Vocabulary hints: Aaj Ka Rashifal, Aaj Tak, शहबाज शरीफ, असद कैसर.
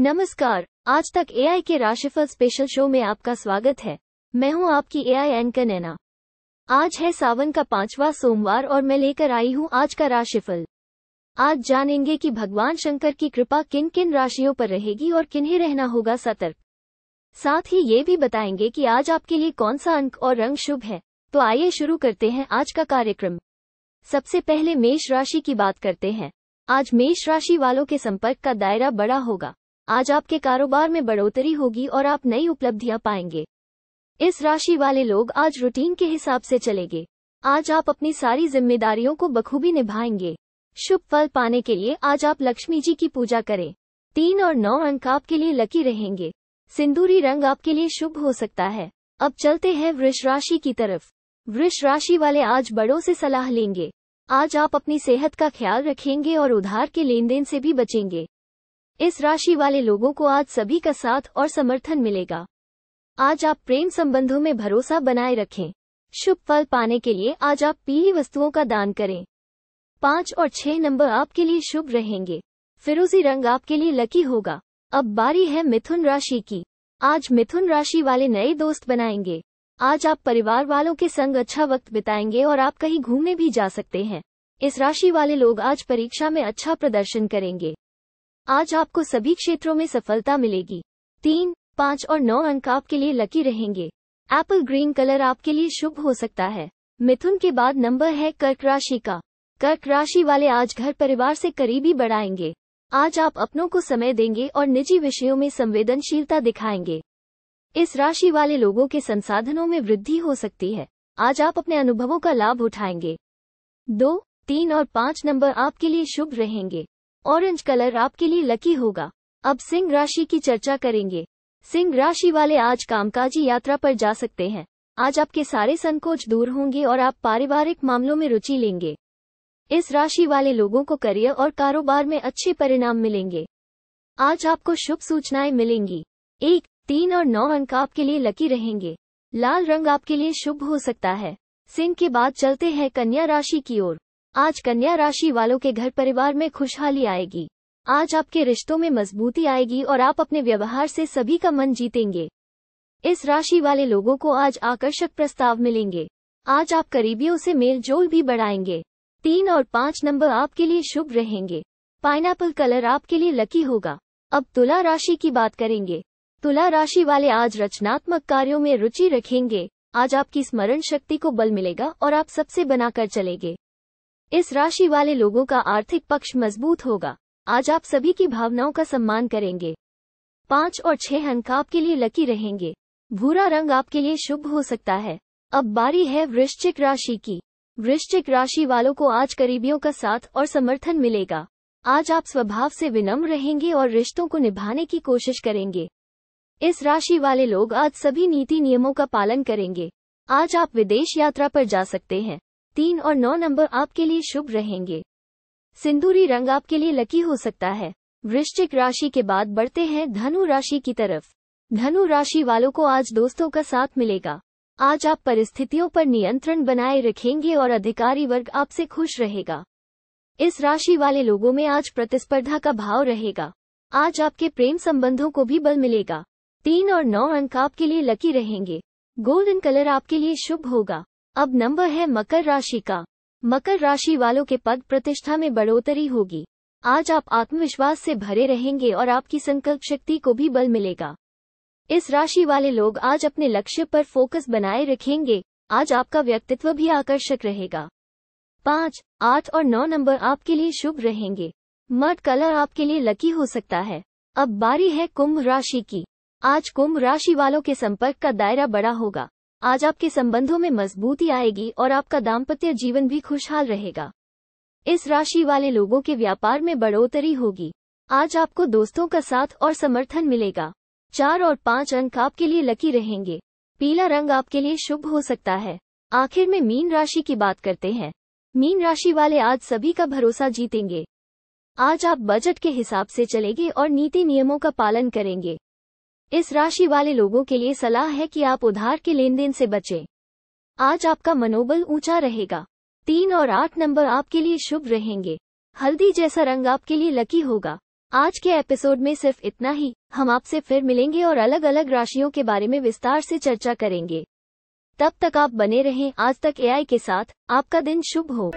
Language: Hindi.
नमस्कार, आज तक एआई के राशिफल स्पेशल शो में आपका स्वागत है। मैं हूं आपकी एआई एंकर नैना। आज है सावन का 5वां सोमवार और मैं लेकर आई हूं आज का राशिफल। आज जानेंगे कि भगवान शंकर की कृपा किन किन राशियों पर रहेगी और किन्हें रहना होगा सतर्क। साथ ही ये भी बताएंगे कि आज आपके लिए कौन सा अंक और रंग शुभ है। तो आइए शुरू करते हैं आज का कार्यक्रम। सबसे पहले मेष राशि की बात करते हैं। आज मेष राशि वालों के संपर्क का दायरा बड़ा होगा। आज आपके कारोबार में बढ़ोतरी होगी और आप नई उपलब्धियां पाएंगे। इस राशि वाले लोग आज रूटीन के हिसाब से चलेंगे। आज आप अपनी सारी जिम्मेदारियों को बखूबी निभाएंगे। शुभ फल पाने के लिए आज आप लक्ष्मी जी की पूजा करें। 3 और 9 अंक आपके लिए लकी रहेंगे। सिंदूरी रंग आपके लिए शुभ हो सकता है। अब चलते हैं वृष राशि की तरफ। वृष राशि वाले आज बड़ों से सलाह लेंगे। आज आप अपनी सेहत का ख्याल रखेंगे और उधार के लेन देन से भी बचेंगे। इस राशि वाले लोगों को आज सभी का साथ और समर्थन मिलेगा। आज आप प्रेम संबंधों में भरोसा बनाए रखें। शुभ फल पाने के लिए आज आप पीली वस्तुओं का दान करें। 5 और 6 नंबर आपके लिए शुभ रहेंगे। फिरोजी रंग आपके लिए लकी होगा। अब बारी है मिथुन राशि की। आज मिथुन राशि वाले नए दोस्त बनाएंगे। आज आप परिवार वालों के संग अच्छा वक्त बिताएंगे और आप कहीं घूमने भी जा सकते हैं। इस राशि वाले लोग आज परीक्षा में अच्छा प्रदर्शन करेंगे। आज आपको सभी क्षेत्रों में सफलता मिलेगी। 3, 5 और 9 अंक आपके लिए लकी रहेंगे। एप्पल ग्रीन कलर आपके लिए शुभ हो सकता है। मिथुन के बाद नंबर है कर्क राशि का। कर्क राशि वाले आज घर परिवार से करीबी बढ़ाएंगे। आज आप अपनों को समय देंगे और निजी विषयों में संवेदनशीलता दिखाएंगे। इस राशि वाले लोगों के संसाधनों में वृद्धि हो सकती है। आज आप अपने अनुभवों का लाभ उठाएंगे। 2, 3 और 5 नंबर आपके लिए शुभ रहेंगे। ऑरेंज कलर आपके लिए लकी होगा। अब सिंह राशि की चर्चा करेंगे। सिंह राशि वाले आज कामकाजी यात्रा पर जा सकते हैं। आज आपके सारे संकोच दूर होंगे और आप पारिवारिक मामलों में रुचि लेंगे। इस राशि वाले लोगों को करियर और कारोबार में अच्छे परिणाम मिलेंगे। आज आपको शुभ सूचनाएं मिलेंगी। 1, 3 और 9 अंक आपके लिए लकी रहेंगे। लाल रंग आपके लिए शुभ हो सकता है। सिंह के बाद चलते हैं कन्या राशि की ओर। आज कन्या राशि वालों के घर परिवार में खुशहाली आएगी। आज आपके रिश्तों में मजबूती आएगी और आप अपने व्यवहार से सभी का मन जीतेंगे। इस राशि वाले लोगों को आज आकर्षक प्रस्ताव मिलेंगे। आज आप करीबियों से मेल जोल भी बढ़ाएंगे। 3 और 5 नंबर आपके लिए शुभ रहेंगे। पाइनएप्पल कलर आपके लिए लकी होगा। अब तुला राशि की बात करेंगे। तुला राशि वाले आज रचनात्मक कार्यों में रुचि रखेंगे। आज आपकी स्मरण शक्ति को बल मिलेगा और आप सबसे बनाकर चलेंगे। इस राशि वाले लोगों का आर्थिक पक्ष मजबूत होगा। आज आप सभी की भावनाओं का सम्मान करेंगे। 5 और 6 अंक आपके लिए लकी रहेंगे। भूरा रंग आपके लिए शुभ हो सकता है। अब बारी है वृश्चिक राशि की। वृश्चिक राशि वालों को आज करीबियों का साथ और समर्थन मिलेगा। आज आप स्वभाव से विनम्र रहेंगे और रिश्तों को निभाने की कोशिश करेंगे। इस राशि वाले लोग आज सभी नीति नियमों का पालन करेंगे। आज आप विदेश यात्रा पर जा सकते हैं। 3 और 9 नंबर आपके लिए शुभ रहेंगे। सिंदूरी रंग आपके लिए लकी हो सकता है। वृश्चिक राशि के बाद बढ़ते हैं धनु राशि की तरफ। धनु राशि वालों को आज दोस्तों का साथ मिलेगा। आज आप परिस्थितियों पर नियंत्रण बनाए रखेंगे और अधिकारी वर्ग आपसे खुश रहेगा। इस राशि वाले लोगों में आज प्रतिस्पर्धा का भाव रहेगा। आज आपके प्रेम संबंधों को भी बल मिलेगा। 3 और 9 अंक आपके लिए लकी रहेंगे। गोल्डन कलर आपके लिए शुभ होगा। अब नंबर है मकर राशि का। मकर राशि वालों के पद प्रतिष्ठा में बढ़ोतरी होगी। आज आप आत्मविश्वास से भरे रहेंगे और आपकी संकल्प शक्ति को भी बल मिलेगा। इस राशि वाले लोग आज अपने लक्ष्य पर फोकस बनाए रखेंगे। आज आपका व्यक्तित्व भी आकर्षक रहेगा। 5, 8 और 9 नंबर आपके लिए शुभ रहेंगे। मड कलर आपके लिए लकी हो सकता है। अब बारी है कुंभ राशि की। आज कुंभ राशि वालों के संपर्क का दायरा बड़ा होगा। आज आपके संबंधों में मजबूती आएगी और आपका दाम्पत्य जीवन भी खुशहाल रहेगा। इस राशि वाले लोगों के व्यापार में बढ़ोतरी होगी। आज आपको दोस्तों का साथ और समर्थन मिलेगा। 4 और 5 अंक आपके लिए लकी रहेंगे। पीला रंग आपके लिए शुभ हो सकता है। आखिर में मीन राशि की बात करते हैं। मीन राशि वाले आज सभी का भरोसा जीतेंगे। आज आप बजट के हिसाब से चलेंगे और नीति नियमों का पालन करेंगे। इस राशि वाले लोगों के लिए सलाह है कि आप उधार के लेन देन से बचें। आज आपका मनोबल ऊंचा रहेगा। 3 और 8 नंबर आपके लिए शुभ रहेंगे। हल्दी जैसा रंग आपके लिए लकी होगा। आज के एपिसोड में सिर्फ इतना ही। हम आपसे फिर मिलेंगे और अलग अलग राशियों के बारे में विस्तार से चर्चा करेंगे। तब तक आप बने रहें आज तक एआई के साथ। आपका दिन शुभ हो।